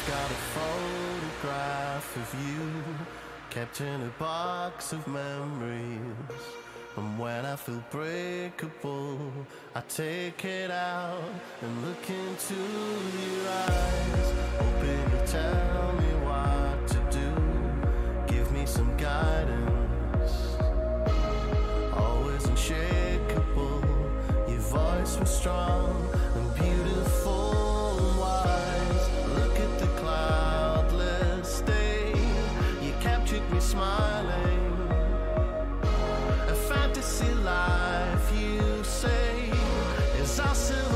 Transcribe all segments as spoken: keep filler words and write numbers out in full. I've got a photograph of you kept in a box of memories. And when I feel breakable, I take it out and look into your eyes. Hoping you tell me what to do, give me some guidance. Always unshakable, your voice was strong and beautiful. Smiling, a fantasy life, you say, is our silver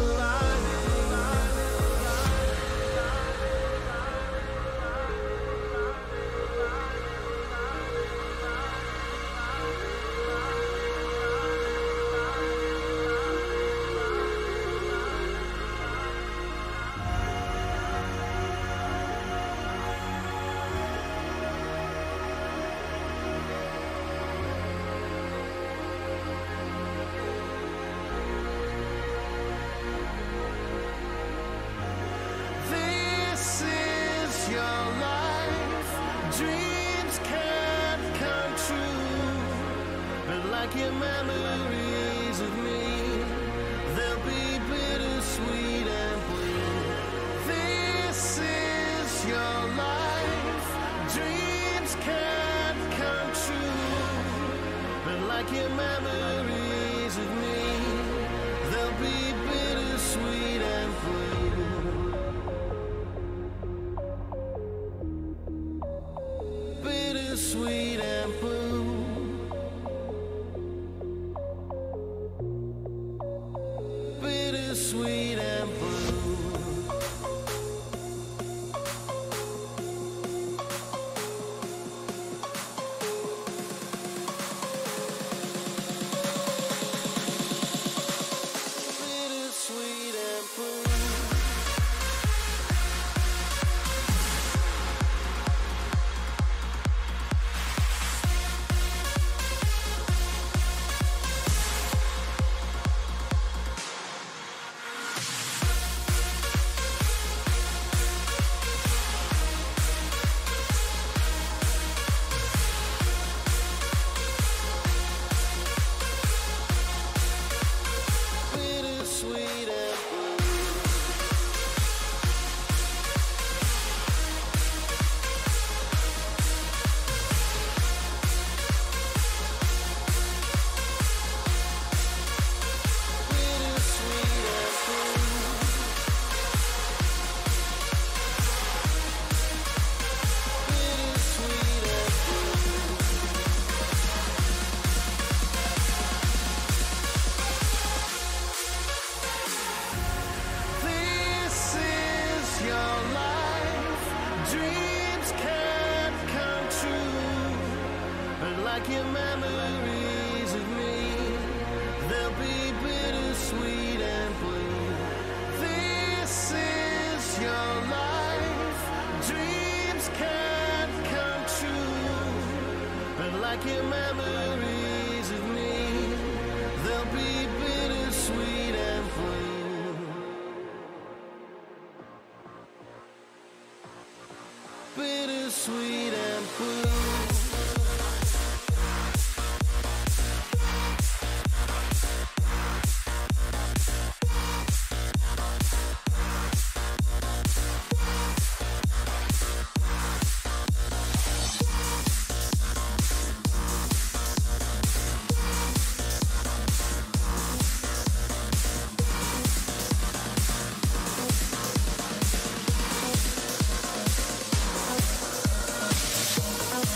bittersweet and blue.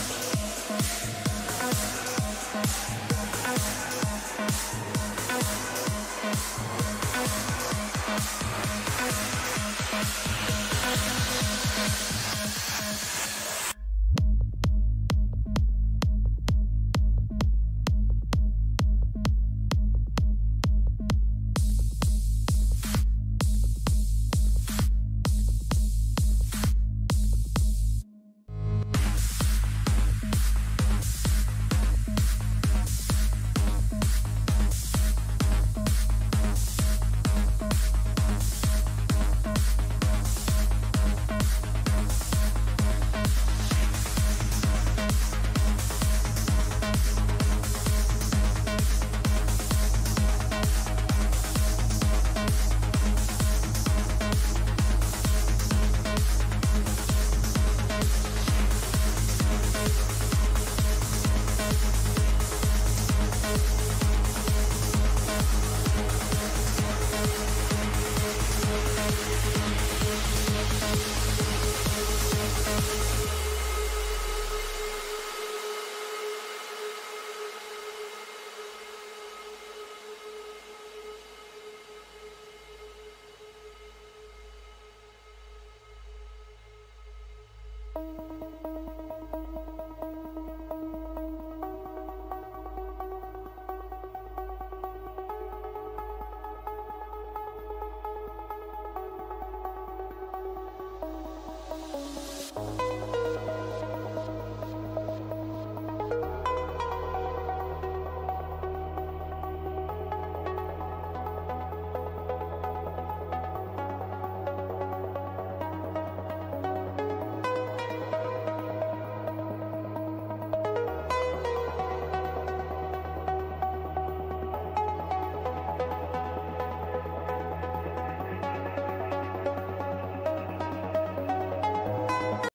Okay.